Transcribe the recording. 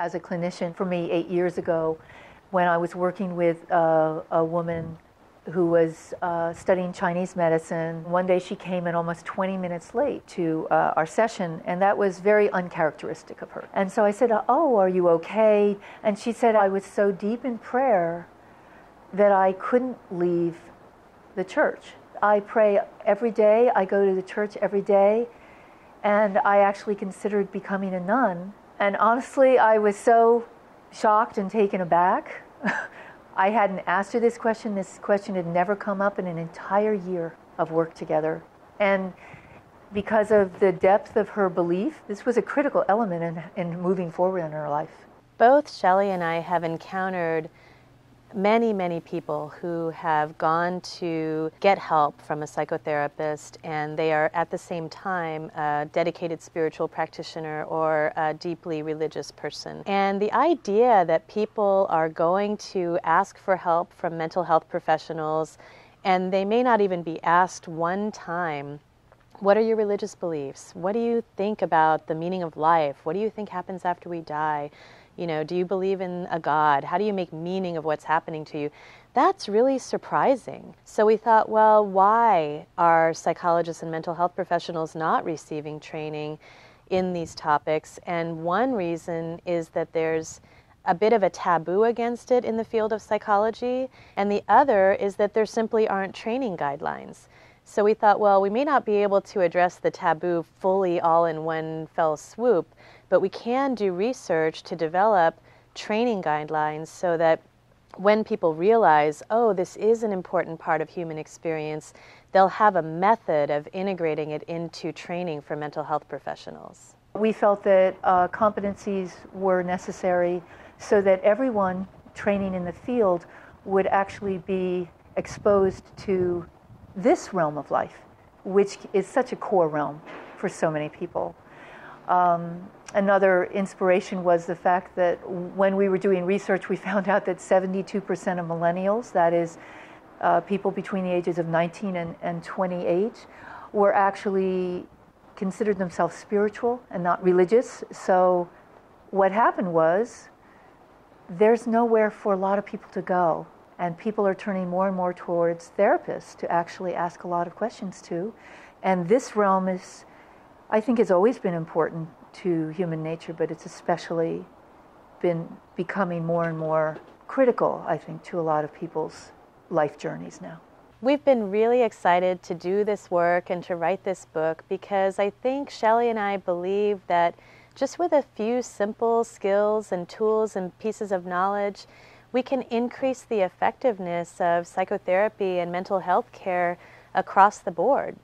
As a clinician, for me, 8 years ago, when I was working with a woman who was studying Chinese medicine, one day she came in almost 20 minutes late to our session, and that was very uncharacteristic of her. And so I said, "Oh, are you okay?" And she said, "I was so deep in prayer that I couldn't leave the church. I pray every day, I go to the church every day, and I actually considered becoming a nun. And honestly, I was so shocked and taken aback." I hadn't asked her this question. This question had never come up in an entire year of work together. And because of the depth of her belief, this was a critical element in moving forward in her life. Both Shelley and I have encountered many, many people who have gone to get help from a psychotherapist, and they are at the same time a dedicated spiritual practitioner or a deeply religious person. And the idea that people are going to ask for help from mental health professionals, and they may not even be asked one time, "What are your religious beliefs? What do you think about the meaning of life? What do you think happens after we die? You know, do you believe in a God? How do you make meaning of what's happening to you?" That's really surprising. So we thought, well, why are psychologists and mental health professionals not receiving training in these topics? And one reason is that there's a bit of a taboo against it in the field of psychology, and the other is that there simply aren't training guidelines. So we thought, well, we may not be able to address the taboo fully all in one fell swoop, but we can do research to develop training guidelines so that when people realize, oh, this is an important part of human experience, they'll have a method of integrating it into training for mental health professionals. We felt that competencies were necessary so that everyone training in the field would actually be exposed to this realm of life, which is such a core realm for so many people. Another inspiration was the fact that when we were doing research, we found out that 72% of millennials, that is people between the ages of 19 and 28, were actually considered themselves spiritual and not religious. So what happened was there's nowhere for a lot of people to go. And people are turning more and more towards therapists to actually ask a lot of questions to. And this realm is, I think, has always been important to human nature, but it's especially been becoming more and more critical, I think, to a lot of people's life journeys now. We've been really excited to do this work and to write this book because I think Shelley and I believe that just with a few simple skills and tools and pieces of knowledge, we can increase the effectiveness of psychotherapy and mental health care across the board.